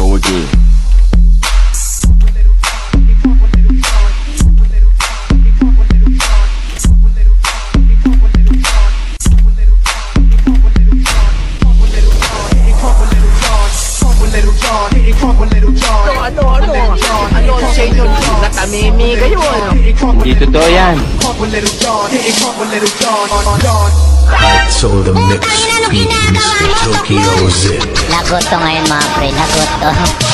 go again. So the mix beat Mr. Tokyo Zip. Naguto ngayon mga pre, naguto.